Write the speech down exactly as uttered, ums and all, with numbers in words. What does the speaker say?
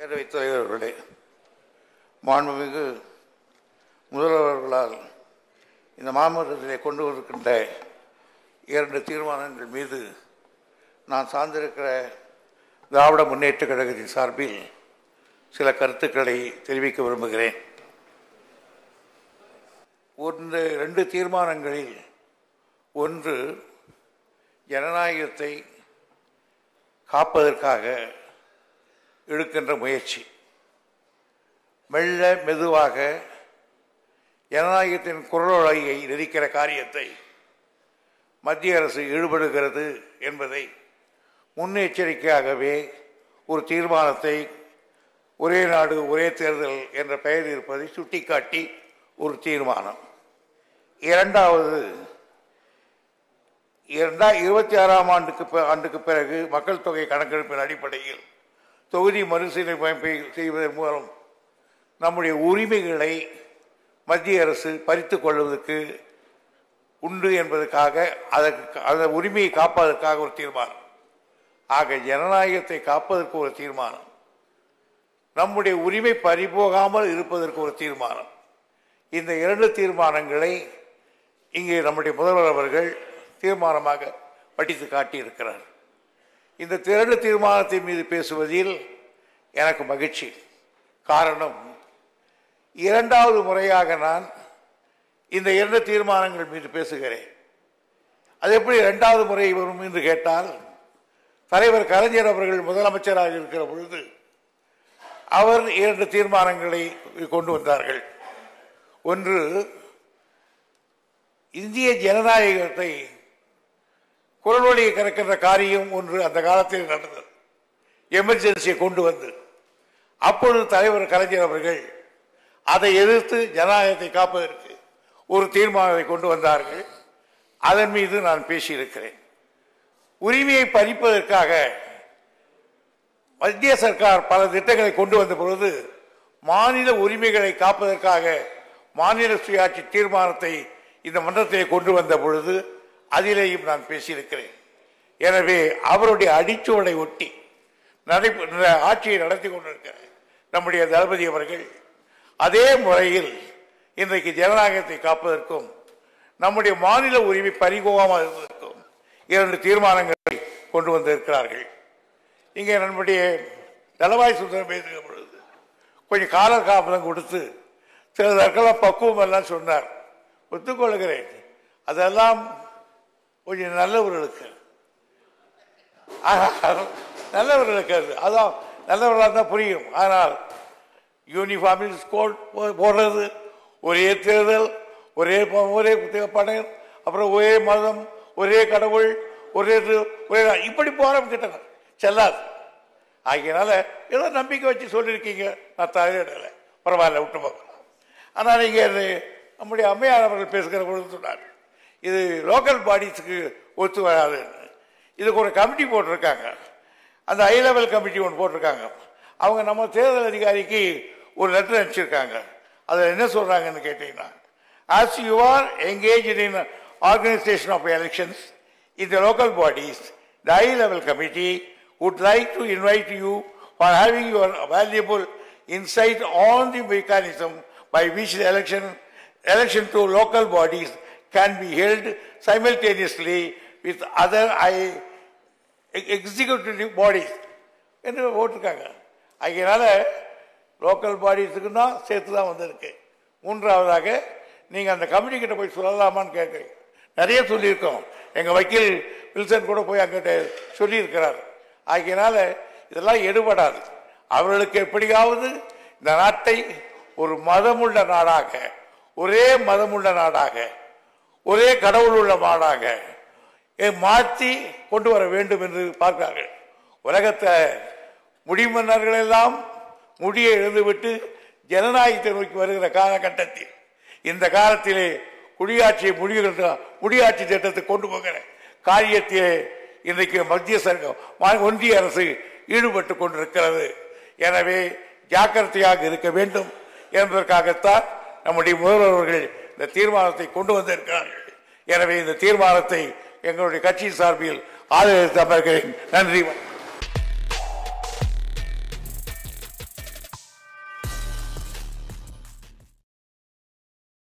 பேரவைத் தலைவர்களே, மாண்புமிகு முதல்வர்களால் இந்த மாமன்றத்திலே கொண்டு வருகின்ற இரண்டு தீர்மானங்கள் மீது நான் சார்ந்திருக்கிற திராவிட முன்னேற்ற கழகத்தின் சார்பில் சில கருத்துக்களை தெரிவிக்க விரும்புகிறேன். ஒன்று, ரெண்டு தீர்மானங்களில் ஒன்று ஜனநாயகத்தை காப்பதற்காக எடுக்கின்ற முயற்சி. மெல்ல மெதுவாக ஜனநாயகத்தின் குரலொலையை நெரிக்கிற காரியத்தை மத்திய அரசு ஈடுபடுகிறது என்பதை முன்னெச்சரிக்கையாகவே ஒரு தீர்மானத்தை ஒரே நாடு ஒரே தேர்தல் என்ற பெயர் இருப்பதை சுட்டிக்காட்டி ஒரு தீர்மானம். இரண்டாவது, இரண்டாயிரத்தி இருபத்தி ஆறாம் ஆண்டுக்கு ஆண்டுக்கு பிறகு மக்கள் தொகை கணக்கெடுப்பின் அடிப்படையில் தொகுதி மறுசீரமைப்பை செய்வதன் மூலம் நம்முடைய உரிமைகளை மத்திய அரசு பறித்து கொள்வதற்கு உண்டு என்பதற்காக அதற்கு அந்த உரிமையை காப்பதற்காக ஒரு தீர்மானம். ஆக ஜனநாயகத்தை காப்பதற்கு ஒரு தீர்மானம், நம்முடைய உரிமை பறிபோகாமல் இருப்பதற்கு ஒரு தீர்மானம். இந்த இரண்டு தீர்மானங்களை இங்கே நம்முடைய முதல்வர் அவர்கள் தீர்மானமாக படித்து காட்டியிருக்கிறார். இந்த திரண்டு தீர்மானத்தின் மீது பேசுவதில் எனக்கு மகிழ்ச்சி. காரணம், இரண்டாவது முறையாக நான் இந்த இரண்டு தீர்மானங்கள் மீது பேசுகிறேன். அது எப்படி இரண்டாவது முறை வரும் என்று கேட்டால், தலைவர் கலைஞர் அவர்கள் முதலமைச்சராக இருக்கிற பொழுது அவர் இரண்டு தீர்மானங்களை கொண்டு வந்தார்கள். ஒன்று, இந்திய ஜனநாயகத்தை குரல்வழியை கறக்கின்ற காரியம் ஒன்று அந்த காலத்தில் நடந்தது. எமர்ஜென்சியை கொண்டு வந்து அப்பொழுது தலைவர் கலைஞர் அவர்கள் அதை எதிர்த்து ஜனநாயகத்தை காப்பதற்கு ஒரு தீர்மானத்தை கொண்டு வந்தார்கள். அதன் மீது நான் பேசியிருக்கிறேன். உரிமையை பறிப்பதற்காக மத்திய சர்க்கார் பல திட்டங்களை கொண்டு வந்த பொழுது மாநில உரிமைகளை காப்பதற்காக மாநில சுயாட்சி தீர்மானத்தை இந்த மன்றத்தை கொண்டு வந்த பொழுது அதிலேயும் நான் பேசியிருக்கிறேன். எனவே அவருடைய அடிச்சுவடை ஒட்டி நடை ஆட்சியை நடத்தி கொண்டிருக்கிற நம்முடைய தளபதி அவர்கள் அதே முறையில் இன்றைக்கு ஜனநாயகத்தை காப்பதற்கும் நம்முடைய மாநில உரிமை பறிபோகாமல் இருப்பதற்கும் இரண்டு தீர்மானங்களை கொண்டு வந்திருக்கிறார்கள். இங்கே நம்முடைய தளவாய் சுந்தரம் பேசுகிற பொழுது கொஞ்சம் காலகாலம் கொடுத்து சில தற்கெல்லாம் பக்குவம் எல்லாம் சொன்னார். ஒத்துக்கொள்கிறேன். அதெல்லாம் கொஞ்சம் நல்லவர்களுக்கு நல்லவர்களுக்கு அது அதான் நல்லவர்களாக தான் புரியும். ஆனால் யூனிஃபார்மில் ஸ்கோல் போடுறது, ஒரே தேர்தல், ஒரே ஒரே படம், அப்புறம் ஒரே மதம், ஒரே கடவுள், ஒரே ஒரே இப்படி போகிறோம் கிட்ட செல்லாது. ஆகியனால ஏதோ நம்பிக்கை வச்சு சொல்லியிருக்கீங்க, நான் தலையிடலை, பரவாயில்ல, விட்டு பார்க்கலாம். ஆனால் நீங்கள் நம்முடைய அம்மையார் அவர்கள் பேசுகிற பொழுது சொன்னார், இது லோக்கல் பாடிஸுக்கு ஒத்து வராது. இதுக்கு ஒரு கமிட்டி போட்டிருக்காங்க, அந்த ஹை லெவல் கமிட்டி ஒன்று போட்டிருக்காங்க. அவங்க நம்ம தேர்தல் அதிகாரிக்கு ஒரு லெட்டர் அனுப்பிச்சிருக்காங்க. அதில் என்ன சொல்கிறாங்கன்னு கேட்டிங்கன்னா, as you are engage in organisation of elections in the local bodies, the high level committee would like to invite you for having your valuable insight on the mechanism by which the election election to local bodies can be held simultaneously with other I, executive bodies. என்று போட்டிருக்காங்க. அதனால local பாடிஸுக்கு தான் சேர்த்து தான் வந்திருக்கு. மூன்றாவதாக, நீங்கள் அந்த கமிட்டி கிட்ட போய் சொல்லலாமான்னு கேட்குறீங்க. நிறைய சொல்லியிருக்கோம். எங்கள் வக்கீல் வில்சன் கூட போய் அங்கிட்ட சொல்லியிருக்கிறார். ஆகையினால இதெல்லாம் எடுபடாது. அவர்களுக்கு எப்படியாவது இந்த நாட்டை ஒரு மதமுள்ள நாடாக, ஒரே மதமுள்ள நாடாக, ஒரே கடவுள் உள்ள நாடாக மாற்றி கொண்டு வர வேண்டும் என்று பார்க்கிறார்கள். உலகத்தை முடிமன்னர்கள் எல்லாம் முடியை எழுந்துவிட்டு ஜனநாயகத்தை நோக்கி வருகிற காலகட்டத்தில், இந்த காலத்திலே குடியாட்சியை முடிகின்ற முடியாட்சி திட்டத்தை கொண்டு போகிற காரியத்திலே இன்றைக்கு மத்திய சர்க்கம் ஒன்றிய அரசு ஈடுபட்டு கொண்டிருக்கிறது. எனவே ஜாக்கிரதையாக இருக்க வேண்டும் என்பதற்காகத்தான் நம்முடைய முதல்வர்கள் இந்த தீர்மானத்தை கொண்டு வந்திருக்கிறார்கள். எனவே இந்த தீர்மானத்தை எங்களுடைய கட்சி சார்பில் ஆதரவு தருகிறேன். நன்றி.